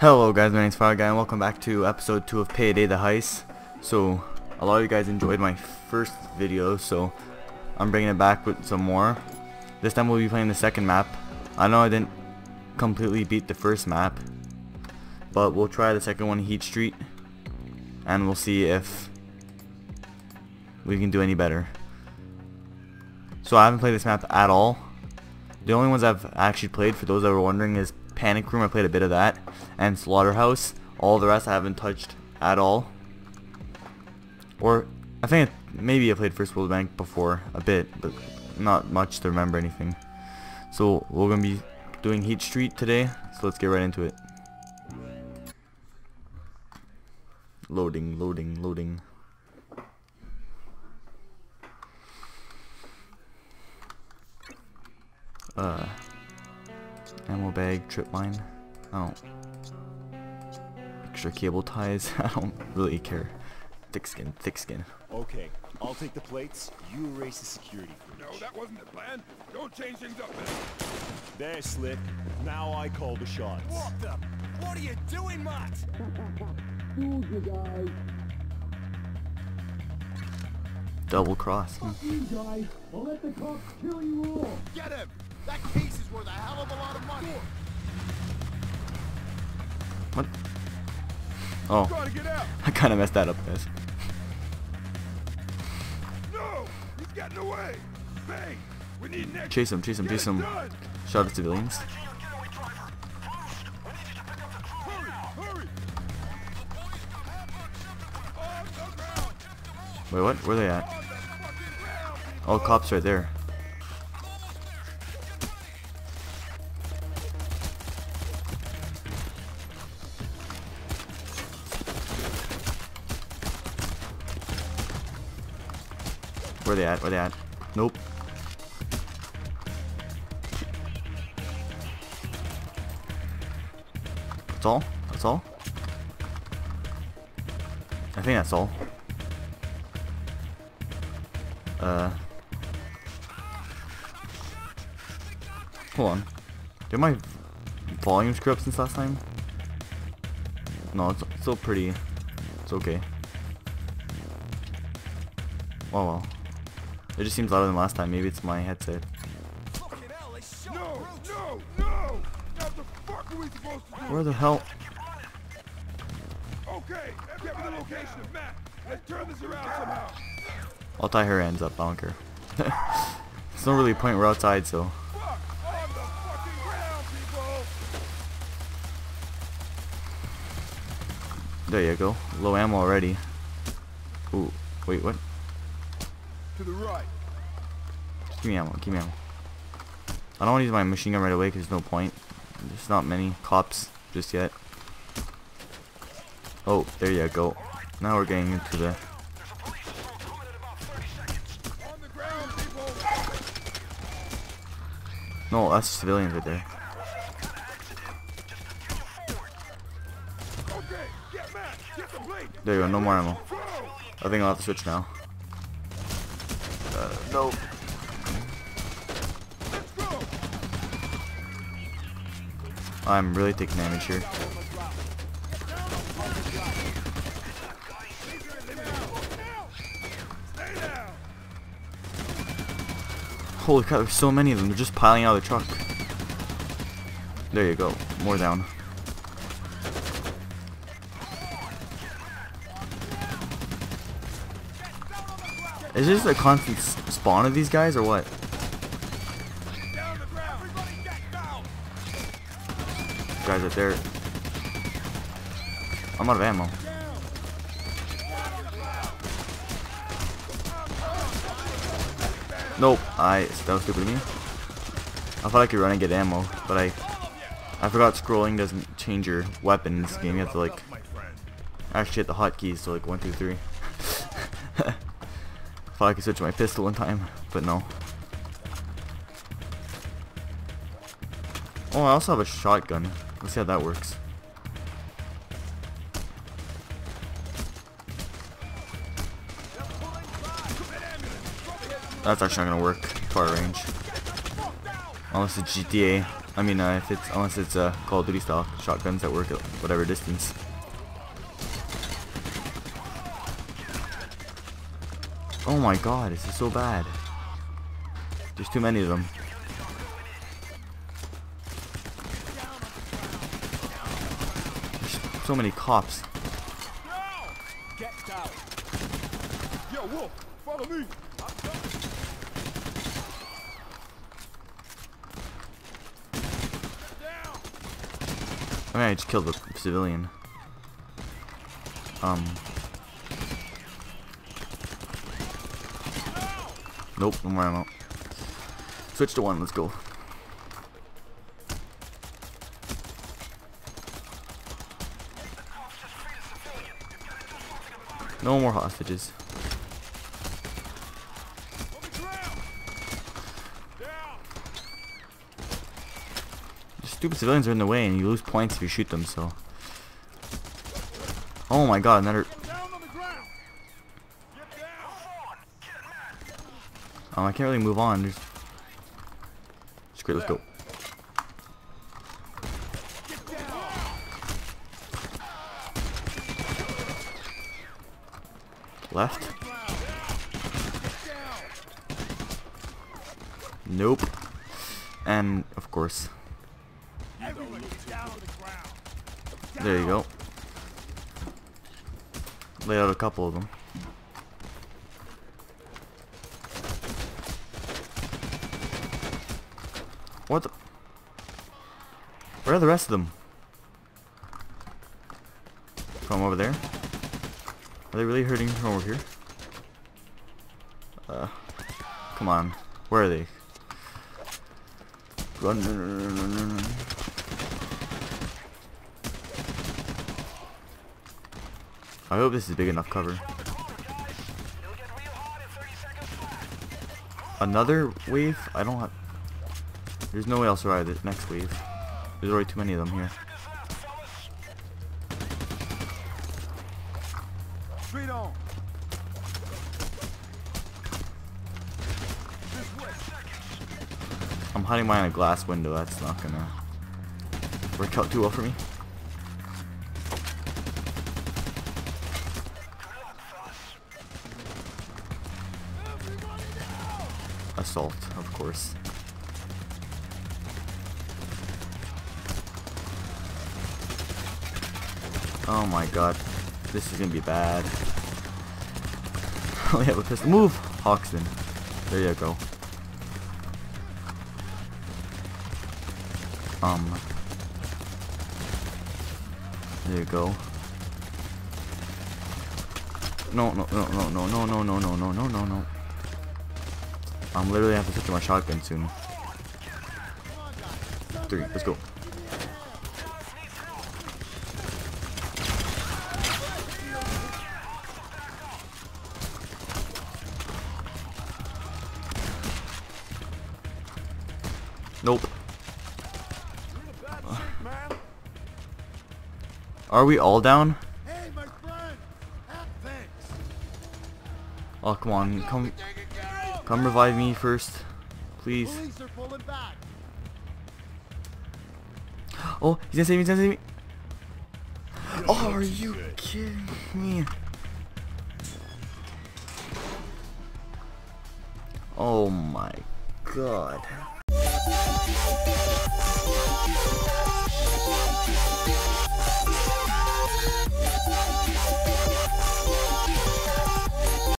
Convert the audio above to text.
Hello guys, my name's Fire Guy and welcome back to episode 2 of Payday the Heist. So, a lot of you guys enjoyed my first video, so I'm bringing it back with some more. This time we'll be playing the second map. I know I didn't completely beat the first map, but we'll try the second one, Heat Street, and we'll see if we can do any better. So I haven't played this map at all. The only ones I've actually played, for those that were wondering, is Panic Room. I played a bit of that, and Slaughterhouse. All the rest I haven't touched at all. Or I think maybe I played First World Bank before a bit, but not much to remember anything. So we're gonna be doing Heat Street today, so let's get right into it. Loading, loading, loading. Ammo bag, trip line. Oh, extra cable ties. I don't really care. Thick skin, thick skin. Okay, I'll take the plates. You erase the security. No, that wasn't the plan. Don't change things up, man. There, Slick. Now I call the shots. What the? What are you doing, Matt? Who's you guys? Double cross. Fuck you guys. I'll let the cops kill you all. Get him. That case is worth a hell of a lot of money. What? Oh, get out. I kind of messed that up, guys. No, he's getting away. Bang. We need next. Chase him, chase him, chase him. Shot at civilians. Wait, what? Where are they at? Oh, cops right there. Where they at? Where they at? Nope. That's all? That's all? I think that's all. Hold on. Did my volume screw up since last time? No, it's still pretty. It's okay. Oh well. It just seems louder than last time. Maybe it's my headset. No! What the fuck are we supposed to do? Where the hell? Okay, get me the location of Matt. Let's turn this around somehow. I'll tie her ends up. I don't care. There's no really a point. We're outside, so. Fuck on the fucking ground, people. There you go. Low ammo already. Ooh, wait, what? To the right. Just give me ammo, give me ammo. I don't want to use my machine gun right away because there's no point. There's not many cops just yet. Oh, there you go. Now we're getting into the... No, that's civilians right there. There you go, no more ammo. I think I'll have to switch now. No. I'm really taking damage here. Holy crap, there's so many of them. They're just piling out of the truck. There you go. More down. Is this a constant spawn of these guys or what? Guys up there. I'm out of ammo. Nope, that was stupid of me. I thought I could run and get ammo, but I forgot scrolling doesn't change your weapon in this game. You have to like actually hit the hotkeys, so like 1, 2, 3. Thought I could switch my pistol one time, but no. Oh, I also have a shotgun. Let's see how that works. That's actually not gonna work. Far range. Unless it's GTA. I mean, unless it's Call of Duty style shotguns that work at whatever distance. Oh my god, this is so bad. There's too many of them. There's so many cops. Get down. Yo, Wolf, follow me. I mean, I just killed the civilian. Nope, no more ammo. Switch to one, let's go. No more hostages. Stupid civilians are in the way, and you lose points if you shoot them. So, oh my god, another. I can't really move on. Screw it, let's go. Left. Nope. And of course. There you go. Lay out a couple of them. What the? Where are the rest of them? From over there? Are they really hurting from over here? Come on. Where are they? Run. I hope this is big enough cover. Another wave? I don't have... There's no way I'll survive the next wave. There's already too many of them here. I'm hiding behind a glass window. That's not gonna work out too well for me. Assault, of course. Oh my god, this is gonna be bad. Oh yeah, with this move, Hoxton. There you go. There you go. No. I'm literally have to switch to my shotgun soon. 3, let's go. Nope. Are we all down? Oh, come on, come revive me first, please. Oh, he's gonna save me, he's gonna save me. Oh, are you kidding me? Oh my god.